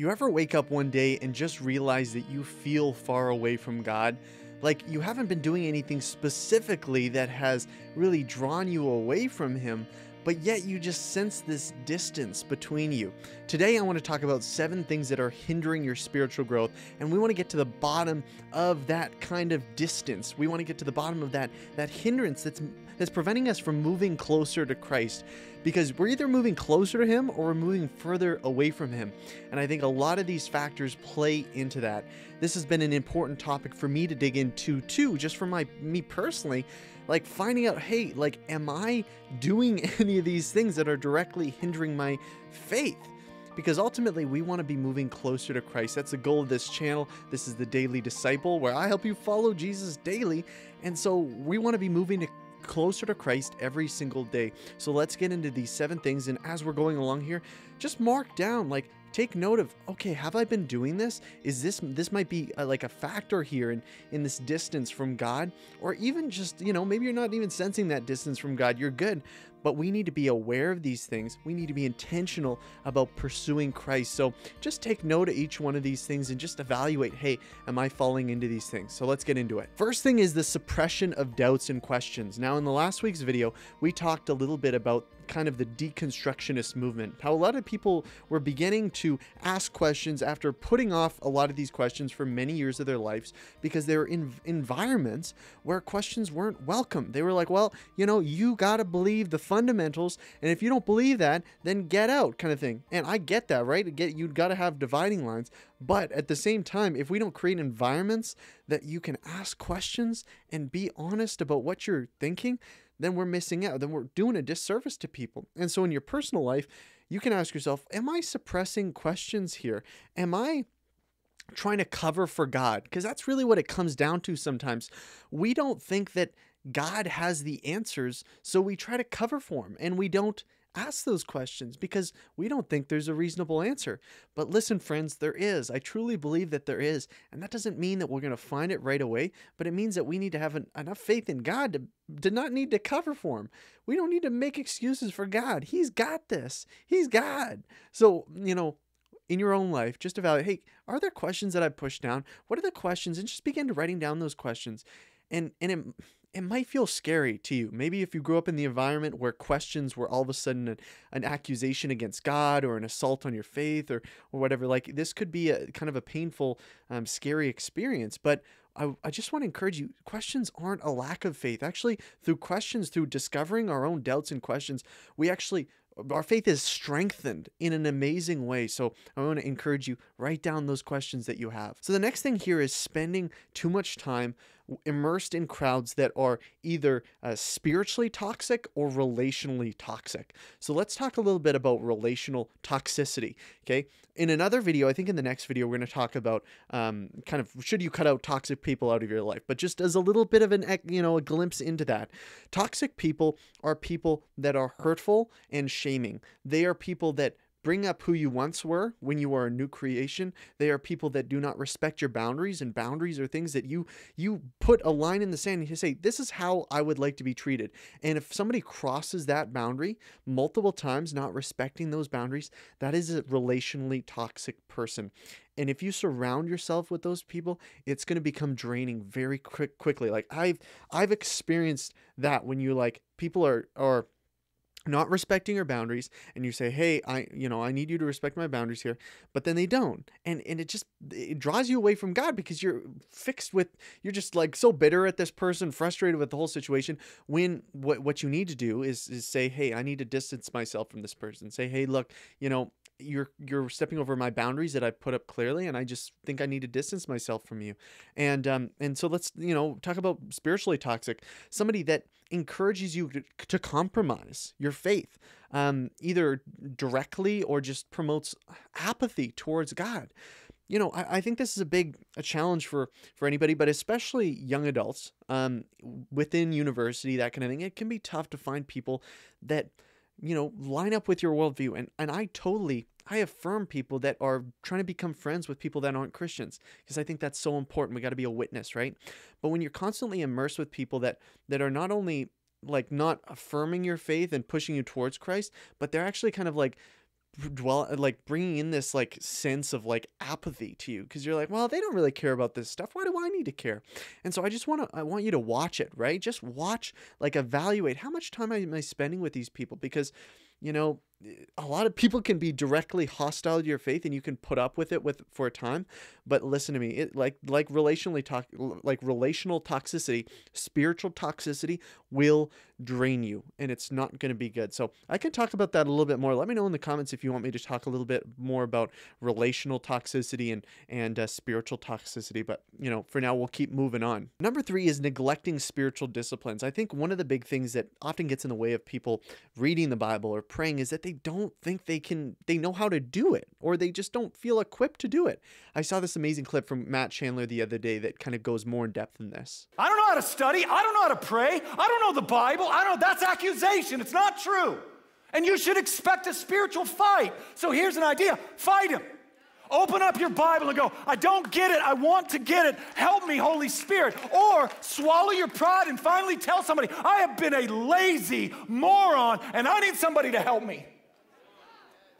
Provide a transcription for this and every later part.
You ever wake up one day and just realize that you feel far away from God? Like you haven't been doing anything specifically that has really drawn you away from Him, but yet you just sense this distance between you. Today I want to talk about 7 things that are hindering your spiritual growth, and we want to get to the bottom of that kind of distance. We want to get to the bottom of that hindrance that's preventing us from moving closer to Christ, because we're either moving closer to Him or we're moving further away from Him. And I think a lot of these factors play into that. This has been an important topic for me to dig into too, just for me personally, like finding out, hey, like, am I doing any of these things that are directly hindering my faith? Because ultimately we want to be moving closer to Christ. That's the goal of this channel. This is the Daily Disciple, where I help you follow Jesus daily. And so we want to be moving closer to Christ every single day. So let's get into these 7 things. And as we're going along here, just mark down, like, take note of, okay, have I been doing this? Is this might be like a factor here in this distance from God, or even just, you know, maybe you're not even sensing that distance from God. You're good, but we need to be aware of these things. We need to be intentional about pursuing Christ. So just take note of each one of these things and just evaluate, hey, am I falling into these things? So let's get into it. First thing is the suppression of doubts and questions. Now, in the last week's video, we talked a little bit about kind of the deconstructionist movement, how a lot of people were beginning to ask questions after putting off a lot of these questions for many years of their lives, because they were in environments where questions weren't welcome. They were like, well, you know, you got to believe the fundamentals, and if you don't believe that, then get out, kind of thing. And I get that, right? You've got to have dividing lines. But at the same time, if we don't create environments that you can ask questions and be honest about what you're thinking, then we're missing out. Then we're doing a disservice to people. And so in your personal life, you can ask yourself, am I suppressing questions here? Am I trying to cover for God? Because that's really what it comes down to sometimes. We don't think that God has the answers, so we try to cover for Him, and we don't ask those questions because we don't think there's a reasonable answer. But listen, friends, there is. I truly believe that there is. And that doesn't mean that we're going to find it right away, but it means that we need to have enough faith in God to not need to cover for Him. We don't need to make excuses for God. He's got this. He's God. So, you know, in your own life, just evaluate, hey, are there questions that I pushed down? What are the questions? And just begin to writing down those questions. And it might feel scary to you. Maybe if you grew up in the environment where questions were all of a sudden an accusation against God or an assault on your faith or whatever, like this could be a kind of a painful, scary experience. But I just want to encourage you, questions aren't a lack of faith. Actually, through questions, through discovering our own doubts and questions, our faith is strengthened in an amazing way. So I want to encourage you, write down those questions that you have. So the next thing here is spending too much time immersed in crowds that are either spiritually toxic or relationally toxic. So let's talk a little bit about relational toxicity. Okay. In another video, I think in the next video, we're going to talk about kind of, should you cut out toxic people out of your life? But just as a little bit of a glimpse into that, toxic people that are hurtful and shaming. They are people that bring up who you once were when you are a new creation. They are people that do not respect your boundaries, and boundaries are things that you put a line in the sand and you say, this is how I would like to be treated. And if somebody crosses that boundary multiple times, not respecting those boundaries, that is a relationally toxic person. And if you surround yourself with those people, it's going to become draining very quickly. Like I've experienced that when you like people are not respecting your boundaries, and you say, hey, I need you to respect my boundaries here, but then they don't. And it draws you away from God, because you're just like so bitter at this person, frustrated with the whole situation, when what you need to do is say, hey, I need to distance myself from this person. Say, hey, look, you know, you're stepping over my boundaries that I put up clearly, and I just think I need to distance myself from you. And so let's, you know, talk about spiritually toxic, somebody that encourages you to compromise your faith, either directly or just promotes apathy towards God. You know, I think this is a big challenge for anybody, but especially young adults, within university, that kind of thing. It can be tough to find people that, you know, line up with your worldview. And I affirm people that are trying to become friends with people that aren't Christians, because I think that's so important. We got to be a witness, right? But when you're constantly immersed with people that are not only like not affirming your faith and pushing you towards Christ, but they're actually kind of like bringing in this like sense of like apathy to you, because you're like, well, they don't really care about this stuff, why do I need to care? And so I want you to watch it, right? Just watch, like, evaluate how much time am I spending with these people, because, you know, a lot of people can be directly hostile to your faith and you can put up with it for a time. But listen to me, relational toxicity, spiritual toxicity will drain you, and it's not going to be good. So I can talk about that a little bit more. Let me know in the comments if you want me to talk a little bit more about relational toxicity and spiritual toxicity. But, you know, for now, we'll keep moving on. Number three is neglecting spiritual disciplines. I think one of the big things that often gets in the way of people reading the Bible or praying is that they don't think they know how to do it, or they just don't feel equipped to do it. I saw this amazing clip from Matt Chandler the other day that kind of goes more in depth than this. I don't know how to study. I don't know how to pray. I don't know the Bible. I don't know. That's accusation. It's not true. And you should expect a spiritual fight. So here's an idea. Fight him. Open up your Bible and go, I don't get it. I want to get it. Help me, Holy Spirit. Or swallow your pride and finally tell somebody, I have been a lazy moron and I need somebody to help me.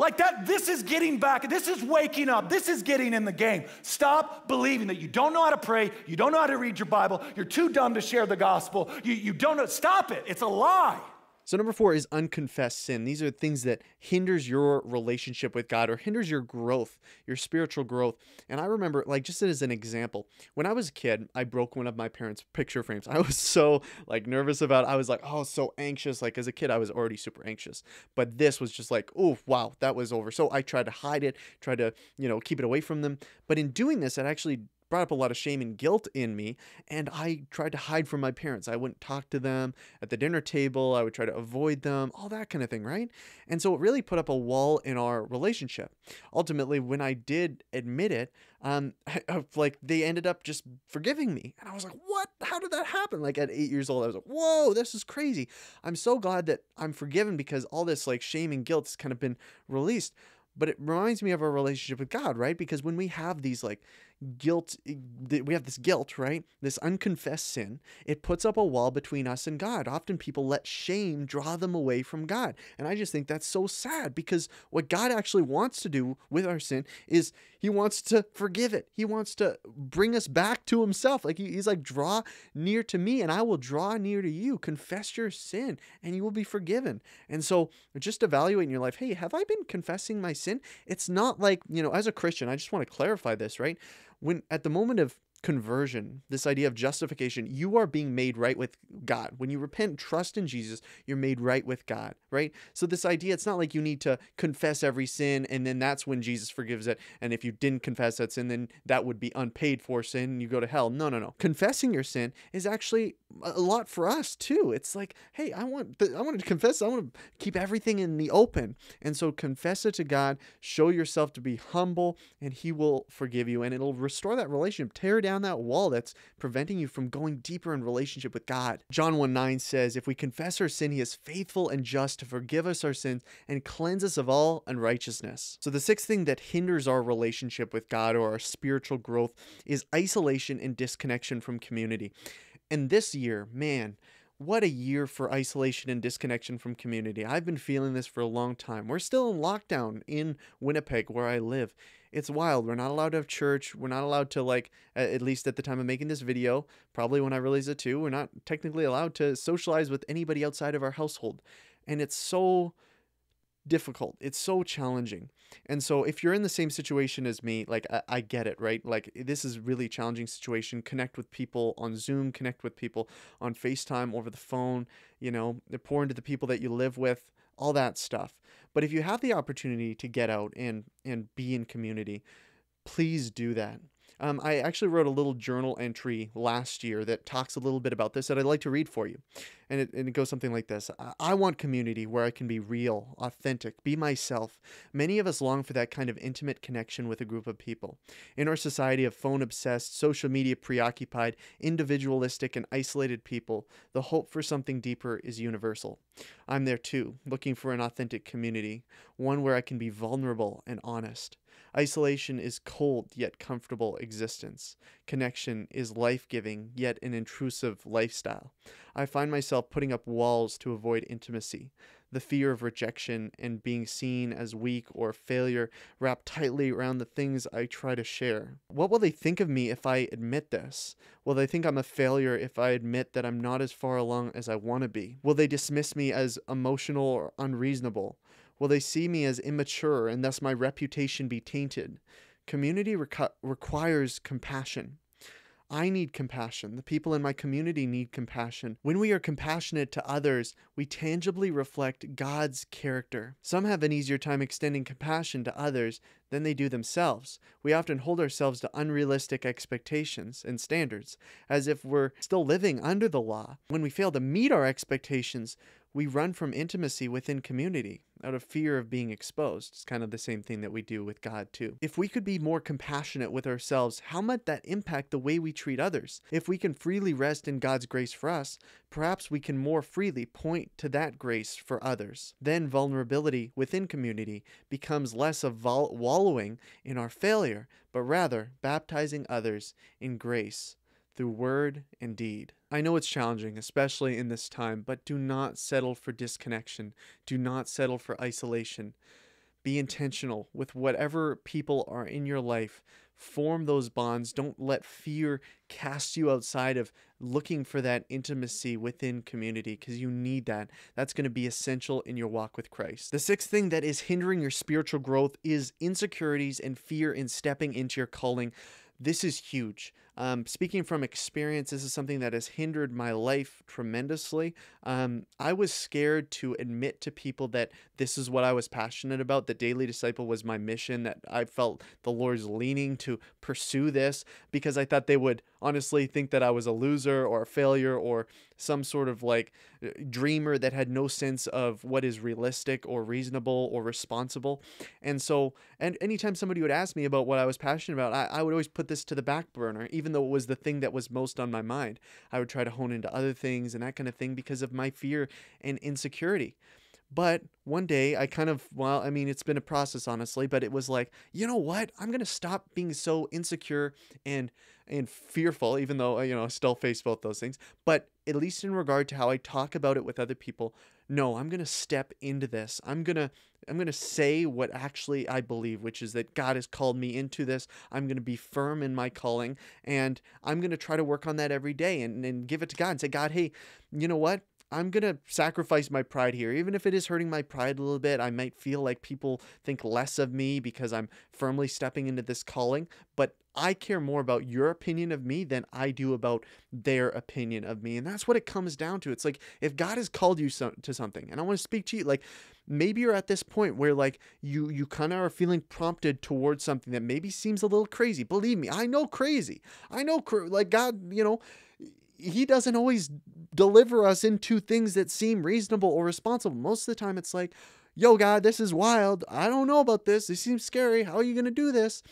Like that, this is getting back. This is waking up. This is getting in the game. Stop believing that you don't know how to pray. You don't know how to read your Bible. You're too dumb to share the gospel. You don't know. Stop it. It's a lie. So number four is unconfessed sin. These are things that hinders your relationship with God or hinders your growth, your spiritual growth. And I remember, like, just as an example, when I was a kid, I broke one of my parents' picture frames. I was so, like, nervous about it. I was like, oh, so anxious. Like, as a kid, I was already super anxious. But this was just like, oh, wow, that was over. So I tried to hide it, tried to, you know, keep it away from them. But in doing this, it actually brought up a lot of shame and guilt in me, and I tried to hide from my parents. I wouldn't talk to them at the dinner table. I would try to avoid them, all that kind of thing, right? And so it really put up a wall in our relationship. Ultimately, when I did admit it, like, they ended up just forgiving me. And I was like, what? How did that happen? Like, at 8 years old, I was like, whoa, this is crazy. I'm so glad that I'm forgiven, because all this, like, shame and guilt has kind of been released. But it reminds me of our relationship with God, right? Because when we have these, like, guilt, right? This unconfessed sin, it puts up a wall between us and God. Often people let shame draw them away from God. And I just think that's so sad, because what God actually wants to do with our sin is he wants to forgive it. He wants to bring us back to himself. Like, he's like, draw near to me and I will draw near to you. Confess your sin and you will be forgiven. And so just evaluate in your life, hey, have I been confessing my sin? It's not like, you know, as a Christian, I just want to clarify this, right? When at the moment of conversion, this idea of justification, you are being made right with God. When you repent and trust in Jesus, you're made right with God, right? So this idea, it's not like you need to confess every sin and then that's when Jesus forgives it. And if you didn't confess that sin, then that would be unpaid for sin and you go to hell. No, no, no. Confessing your sin is actually a lot for us too. It's like, hey, I wanted to confess. I want to keep everything in the open. And so confess it to God, show yourself to be humble, and he will forgive you and it'll restore that relationship. Tear down that wall that's preventing you from going deeper in relationship with God. John 1:9 says, if we confess our sin, he is faithful and just to forgive us our sins and cleanse us of all unrighteousness. So the sixth thing that hinders our relationship with God or our spiritual growth is isolation and disconnection from community. And this year, man, what a year for isolation and disconnection from community. I've been feeling this for a long time. We're still in lockdown in Winnipeg, where I live. It's wild. We're not allowed to have church. We're not allowed to, like, at least at the time of making this video, probably when I release it too, we're not technically allowed to socialize with anybody outside of our household. And it's so difficult. It's so challenging. And so if you're in the same situation as me, like, I get it, right? Like, this is really challenging situation. Connect with people on Zoom, connect with people on FaceTime, over the phone, you know, pour into the people that you live with, all that stuff. But if you have the opportunity to get out and be in community, please do that. I actually wrote a little journal entry last year that talks a little bit about this that I'd like to read for you. And it goes something like this. I want community where I can be real, authentic, be myself. Many of us long for that kind of intimate connection with a group of people. In our society of phone-obsessed, social media preoccupied, individualistic, and isolated people, the hope for something deeper is universal. I'm there too, looking for an authentic community, one where I can be vulnerable and honest. Isolation is cold yet comfortable existence. Connection is life-giving yet an intrusive lifestyle. I find myself putting up walls to avoid intimacy. the fear of rejection and being seen as weak or failure wrapped tightly around the things I try to share. What will they think of me if I admit this? Will they think I'm a failure if I admit that I'm not as far along as I want to be? Will they dismiss me as emotional or unreasonable? Will they see me as immature and thus my reputation be tainted? Community requires compassion. I need compassion. The people in my community need compassion. When we are compassionate to others, we tangibly reflect God's character. Some have an easier time extending compassion to others than they do themselves. We often hold ourselves to unrealistic expectations and standards, as if we're still living under the law. When we fail to meet our expectations, we run from intimacy within community out of fear of being exposed. It's kind of the same thing that we do with God too. If we could be more compassionate with ourselves, how might that impact the way we treat others? If we can freely rest in God's grace for us, perhaps we can more freely point to that grace for others. Then vulnerability within community becomes less of wallowing in our failure, but rather baptizing others in grace through word and deed. I know it's challenging, especially in this time, but do not settle for disconnection. Do not settle for isolation. Be intentional with whatever people are in your life. Form those bonds. Don't let fear cast you outside of looking for that intimacy within community, because you need that. That's going to be essential in your walk with Christ. The sixth thing that is hindering your spiritual growth is insecurities and fear in stepping into your calling. This is huge. Speaking from experience, this is something that has hindered my life tremendously. I was scared to admit to people that this is what I was passionate about. The Daily Disciple was my mission, that I felt the Lord's leaning to pursue this, because I thought they would honestly think that I was a loser or a failure or some sort of like dreamer that had no sense of what is realistic or reasonable or responsible. And so, and anytime somebody would ask me about what I was passionate about, I would always put this to the back burner, even though it was the thing that was most on my mind. I would try to hone into other things and that kind of thing because of my fear and insecurity. But one day I kind of, well, I mean, it's been a process, honestly, but it was like, you know what? I'm going to stop being so insecure and fearful, even though, you know, I still face both those things. But at least in regard to how I talk about it with other people, no, I'm going to step into this. I'm going to say what actually I believe, which is that God has called me into this. I'm going to be firm in my calling, and I'm going to try to work on that every day and give it to God and say, God, hey, you know what? I'm going to sacrifice my pride here. Even if it is hurting my pride a little bit, I might feel like people think less of me because I'm firmly stepping into this calling, but I care more about your opinion of me than I do about their opinion of me. And that's what it comes down to. It's like, if God has called you to something, and I want to speak to you, like, maybe you're at this point where like you kind of are feeling prompted towards something that maybe seems a little crazy. Believe me, I know crazy. I know like God, you know, He doesn't always deliver us into things that seem reasonable or responsible. Most of the time it's like, yo, God, this is wild. I don't know about this. This seems scary. How are you going to do this?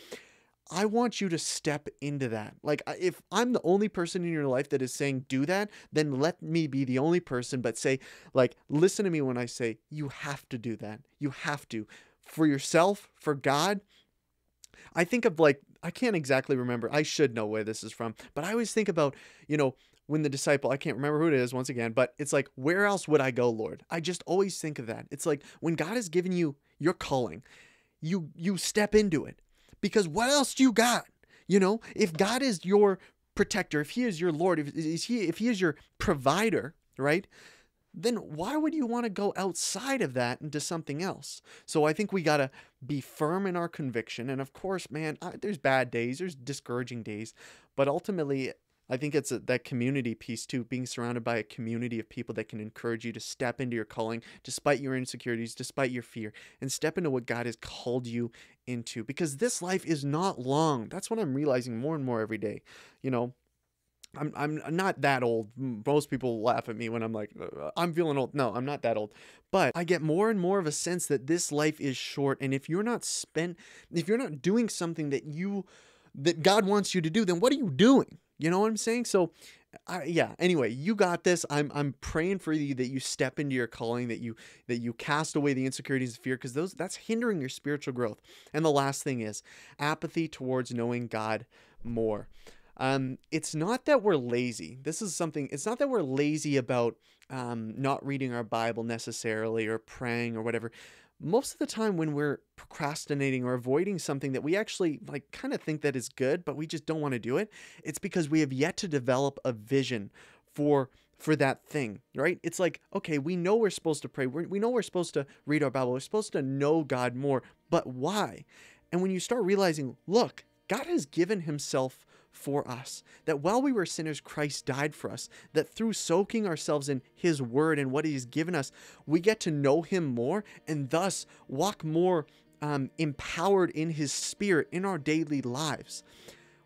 I want you to step into that. Like, if I'm the only person in your life that is saying do that, then let me be the only person, but say, like, listen to me when I say you have to do that. You have to, for yourself, for God. I think of like, I can't exactly remember. I should know where this is from, but I always think about, you know, when the disciple, I can't remember who it is once again, but it's like, where else would I go, Lord? I just always think of that. It's like when God has given you your calling, you step into it, because what else do you got? You know, if God is your protector, if He is your Lord, if He is your provider, right? Then why would you want to go outside of that into something else? So I think we got to be firm in our conviction. And of course, man, there's bad days, there's discouraging days, but ultimately I think it's that community piece too, being surrounded by a community of people that can encourage you to step into your calling, despite your insecurities, despite your fear, and step into what God has called you into, because this life is not long. That's what I'm realizing more and more every day. You know, I'm not that old. Most people laugh at me when I'm like, I'm feeling old. No, I'm not that old. But I get more and more of a sense that this life is short. And if you're not doing something that God wants you to do, then what are you doing? You know what I'm saying? So yeah, anyway, you got this. I'm praying for you that you step into your calling, that you cast away the insecurities and fear, because that's hindering your spiritual growth. And the last thing is apathy towards knowing God more. It's not that we're lazy. This is something, it's not that we're lazy about not reading our Bible necessarily or praying or whatever. Most of the time when we're procrastinating or avoiding something that we actually like kind of think that is good, but we just don't want to do it, it's because we have yet to develop a vision for that thing, right? It's like, okay, we know we're supposed to pray. We know we're supposed to read our Bible. We're supposed to know God more, but why? And when you start realizing, look, God has given himself for us, that while we were sinners, Christ died for us, that through soaking ourselves in his word and what he's given us, we get to know him more and thus walk more empowered in his spirit in our daily lives.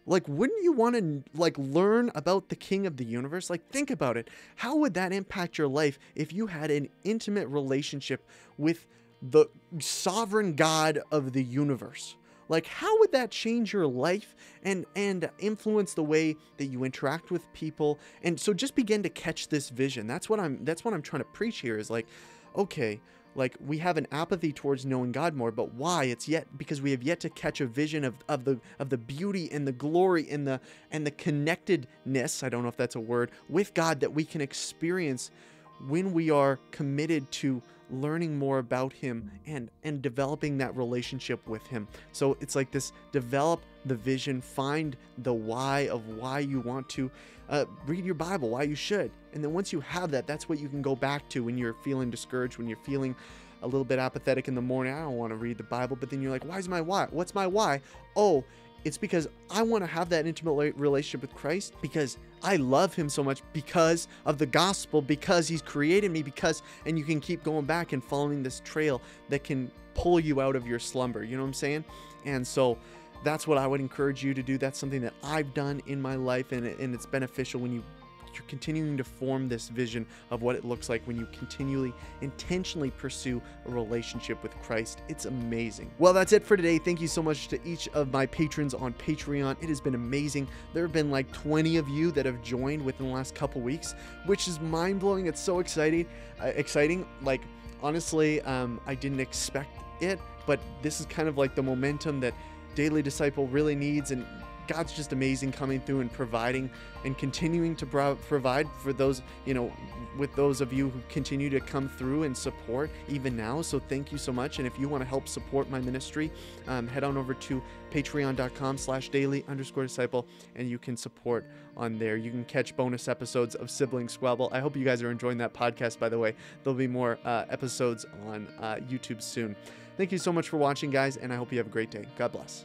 Like, wouldn't you want to like learn about the King of the universe? Like, think about it. How would that impact your life if you had an intimate relationship with the sovereign God of the universe? Like, how would that change your life and influence the way that you interact with people? And so just begin to catch this vision. That's what I'm trying to preach here is like, okay, like we have an apathy towards knowing God more, but why? It's yet because we have yet to catch a vision of the beauty and the glory and the connectedness, I don't know if that's a word, with God that we can experience when we are committed to learning more about him and developing that relationship with him. So it's like this: develop the vision, find the why of why you want to read your Bible, why you should. And then once you have that, that's what you can go back to when you're feeling discouraged, when you're feeling a little bit apathetic in the morning. I don't want to read the Bible, but then you're like, why's my why? What's my why? Oh, it's because I want to have that intimate relationship with Christ, because I love him so much, because of the gospel, because he's created me, because, and you can keep going back and following this trail that can pull you out of your slumber. You know what I'm saying? And so that's what I would encourage you to do. That's something that I've done in my life, and it's beneficial when you're continuing to form this vision of what it looks like when you continually, intentionally pursue a relationship with Christ. It's amazing. Well, that's it for today. Thank you so much to each of my patrons on Patreon. It has been amazing. There have been like 20 of you that have joined within the last couple weeks, which is mind-blowing. It's so exciting. Like, honestly, I didn't expect it, but this is kind of like the momentum that Daily Disciple really needs, and God's just amazing coming through and providing and continuing to provide for those, you know, with those of you who continue to come through and support even now. So thank you so much. And if you want to help support my ministry, head on over to patreon.com/daily_disciple and you can support on there. You can catch bonus episodes of Sibling Squabble. I hope you guys are enjoying that podcast, by the way. There'll be more episodes on YouTube soon. Thank you so much for watching, guys, and I hope you have a great day. God bless.